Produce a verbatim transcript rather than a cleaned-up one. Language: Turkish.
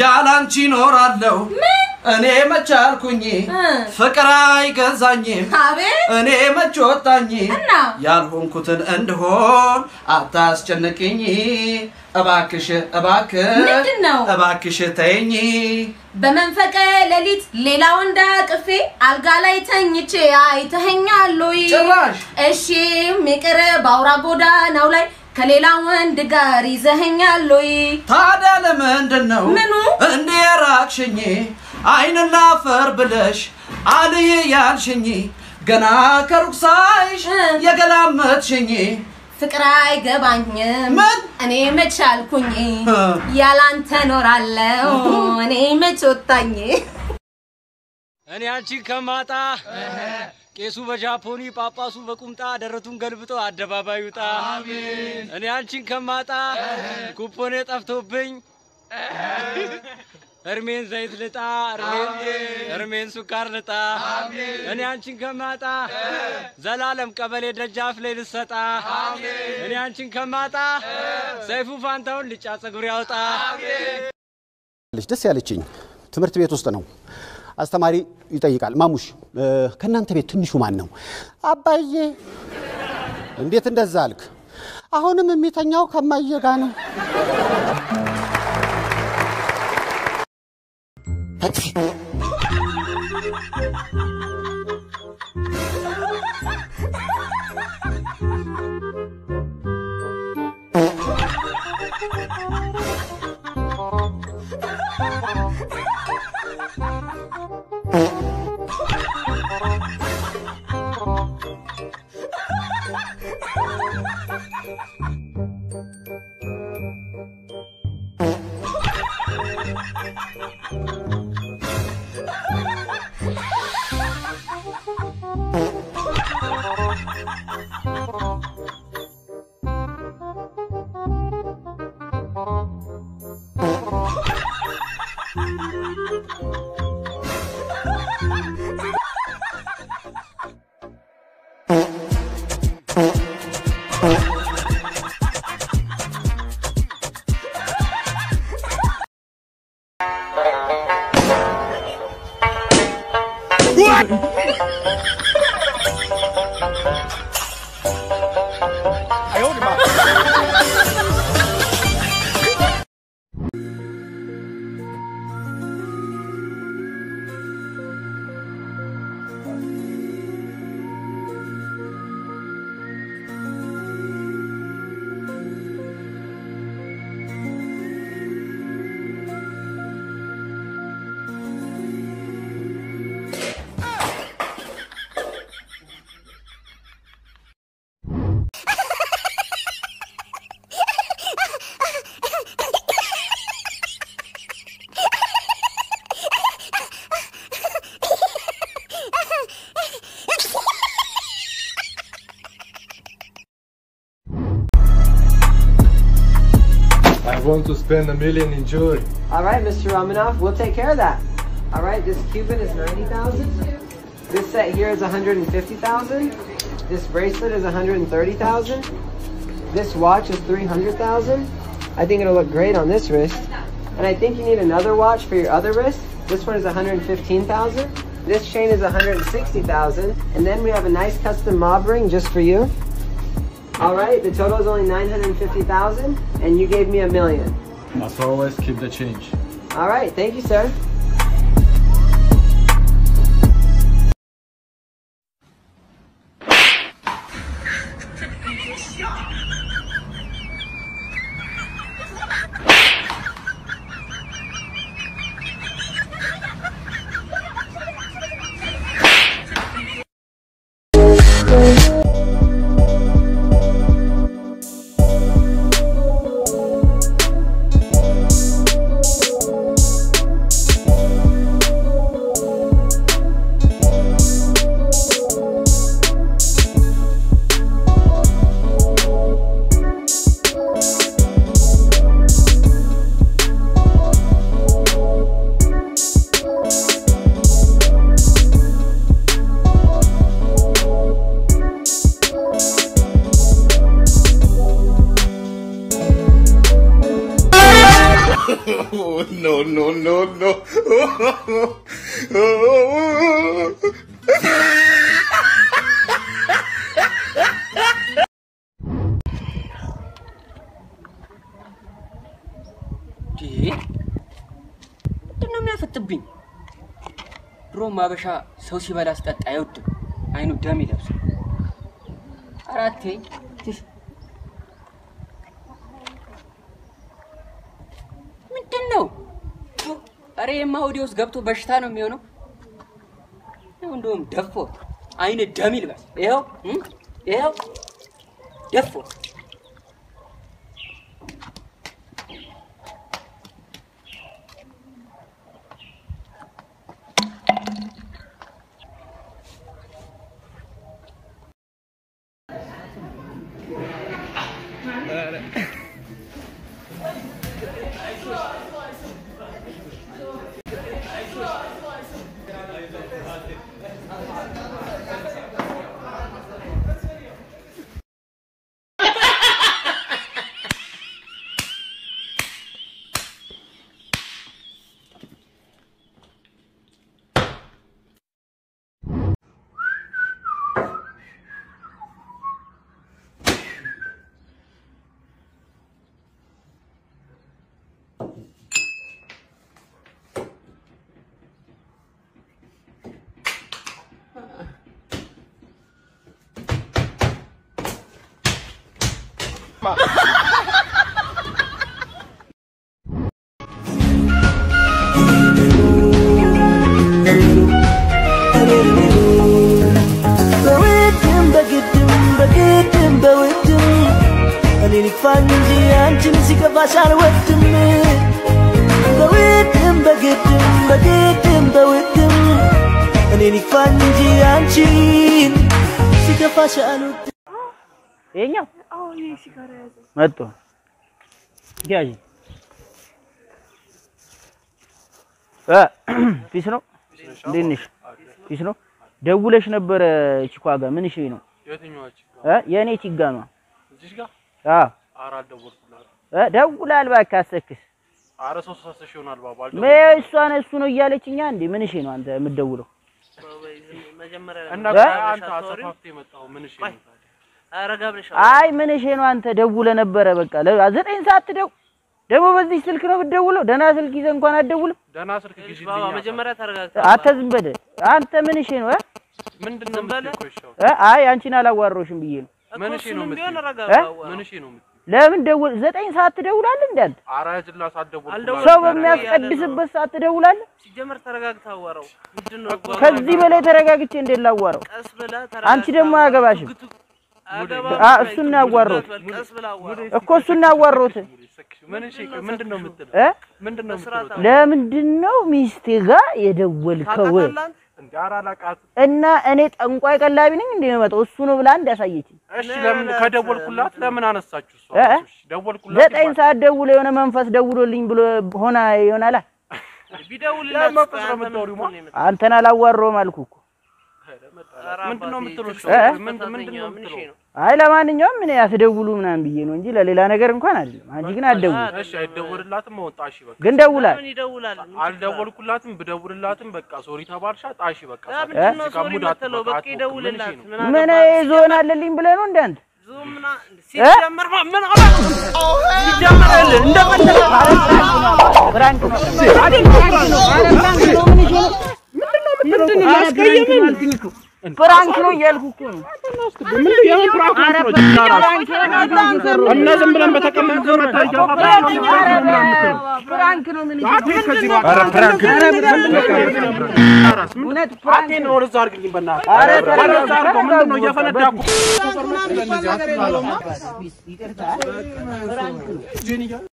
ያላንቺን ኖራለሁ እኔ መቻልኩኝ ፍቅር አይገዛኝም እኔ መቾታኝ ያልሆንኩትን እንደሆን አታስጨንቅኝ እባክሽ እባክሽ እባክሽ ተይኝ በመንፈቀ ለሊት ሌላውን ዳቅፌ አልጋ ላይ ተኝቼ አይተኛል ወይ እሺ ምቅረ ባውራ ጎዳናው ላይ ከሌላ ወንድ ጋር ይዘኛል ወይ ታዲያ ለምንድነው እንዴ ራቅሽኝ አይንና ፈር ብለሽ አልዬ ያልሽኝ ገና ከሩቅ ሳይሽ የገላመትሽኝ ፍቅር አይገባኝም እኔ መቻልኩኝ ያላንተ ኖራለሁ እኔ መቾታኝ እኔ አንቺን ከማጣ ቄሱ በጃፖኒ ጳጳሱ በቁምጣ ደረቱን ገልብጦ አደባባይ ውጣ አሜን እኔ አንቺን ከማጣ ኩፖኔ ጠፍቶብኝ እርሜን ዘይት ልጣ እርሜን እርሜን ሱካር ልጣ አሜን እኔ አንቺን ከማጣ ዘላለም ቀበሌ ደጃፍ ላይ ልሰጣ አሜን እኔ አንቺን ከማጣ ሰይፉ ፋንታውን ልጫ ጸጉር ያውጣ አሜን ልጅ ደስ ያለችኝ ትምርት ቤት ውስጥ ነው አስተማሪ ይጠይቃል ማሙሽ ከናንተ ቤት ትንሹ ማን ነው አባዬ እንዴት እንደዛ አልክ አሁንም እሚተኛው ከማዬ ጋር ነው Want to spend a million in jewelry. All right, Mister Romanov, we'll take care of that. All right, this Cuban is ninety thousand dollars. This set here is one hundred fifty thousand dollars. This bracelet is one hundred thirty thousand dollars. This watch is three hundred thousand dollars. I think it'll look great on this wrist. And I think you need another watch for your other wrist. This one is one hundred fifteen thousand dollars. This chain is one hundred sixty thousand dollars. And then we have a nice custom mob ring just for you. All right, the total is only nine hundred fifty thousand dollars, and you gave me a million. As always, keep the change. All right, thank you, sir. No, no, no, no, no. Di, tanamnya fatu bin. Roma besha sosi barasta tayut. Aynu dami dapsa. Arathi. Arayma audios gaptu baştan mı yonu? Ne unduğum defo. Aynı damil bas. Eyo, hmm? Eyo, defo. Ma. Eğne? Oh, ne sigara yazdım. Matto. Gel. Ha, pis no? Deniş. Pis no? Devuleş nebere çikoaga, men işi no. Yetinyo çikoaga. Ha, yani çiga no. Çiga? Ha. Ara devulal. Ha, devulal bak kasakis. Ara sosyal şunal babal. Me iswan esunu yaleçin yandi, men işi no ante medevulu. Anna anta asafafti mettaw, men işi no. Ay menişe no ante devule nebere beka. ዘጠኝ saat dev. Demo bezih silk no bedewulo. Dena silk izen enkuan adewulum. Dena silk gizi. Baba mejemeria tergazta. Atezim bede. Ante menişe no. Mindinnem betikoyshao. Ay anchin alawarroshim biye no. Menişe no mitin. Menişe no mitin. Lemin dewul ዘጠኝ saat dewulal inde ante. Ara hizilla saat dewul. Sow bemiasqedisbet saat dewulal. Sijemer tergagta awaro. Mindinno agwa. Kezi belay tergagitche indel awaro. Anchi demo agabashim. Ah, sunna warrot. Eko sunna warrot. Mindinno mitin. Eh? Mindinno mitin. Lemindinno mistiga yedewelkew. Inde aralaqat. Enna ene tenqay qallabi ning inde meto usu no bla ndasayechi. Esh lemin kedewelkulat lemin anesachu so. Dewelkulat. ዘጠኝ saat dewule yone menfas dewulolin blo hona yonala. Bidewulilat. Antena lawaro malkuko. ምንድነው የምትሉት? ምንድነው የምትሉት? አይ ለማንኛውም እኔ ያስደውሉ ምናምን ብዬ ነው እንጂ ለሌላ ነገር እንኳን አይደለም። አንቺ ግን አትደውል። እሺ አይደውልላትም ወጣሽ በቃ። ግን ደውላል። አልደውልኩላትም ብደውልላትም በቃ ሶሪ ተባልሻ ጣሺ በቃ። ምንድነው የምትለው? በቃ ይደውልላት። ምን ይዞን አለልኝ ብለ ነው እንዴ አንተ? ዞምና ሲጀመር ምን አባክ ሲጀመርል እንደምን ብራንክ አይደል ብራንክ ነው ምን ይሆን? ምንድነው ያስቀየመኝ? ፍራንክ ነው ያልኩኩ ነው። ምን ያው ፍራንክ ነው። እና ዝም ብለን በተቀመጥን ነው ታያው። ፍራንክ ነው ምን ይላል? አረ ፍራንክ ነው። ሁለት ፍራንክ ነው ወርዛ አርግልኝ በእና። አረ ወርዛ አርጎ ምንድነው ያፈነዳኩ? ፍራንክ ነው።